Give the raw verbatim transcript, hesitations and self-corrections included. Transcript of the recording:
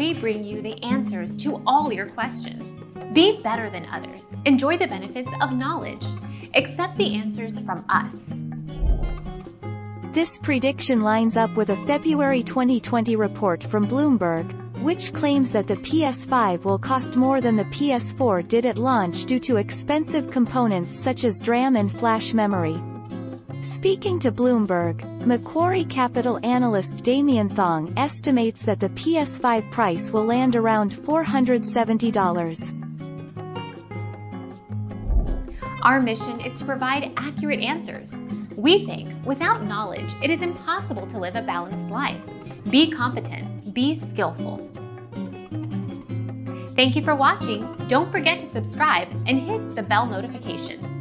we bring you the answers to all your questions. Be better than others. Enjoy the benefits of knowledge. Accept the answers from us. This prediction lines up with a February twenty twenty report from Bloomberg, which claims that the P S five will cost more than the P S four did at launch due to expensive components such as DRAM and flash memory. Speaking to Bloomberg, Macquarie Capital analyst Damien Thong estimates that the P S five price will land around four hundred seventy dollars. Our mission is to provide accurate answers. We think, without knowledge, it is impossible to live a balanced life. Be competent, be skillful. Thank you for watching. Don't forget to subscribe and hit the bell notification.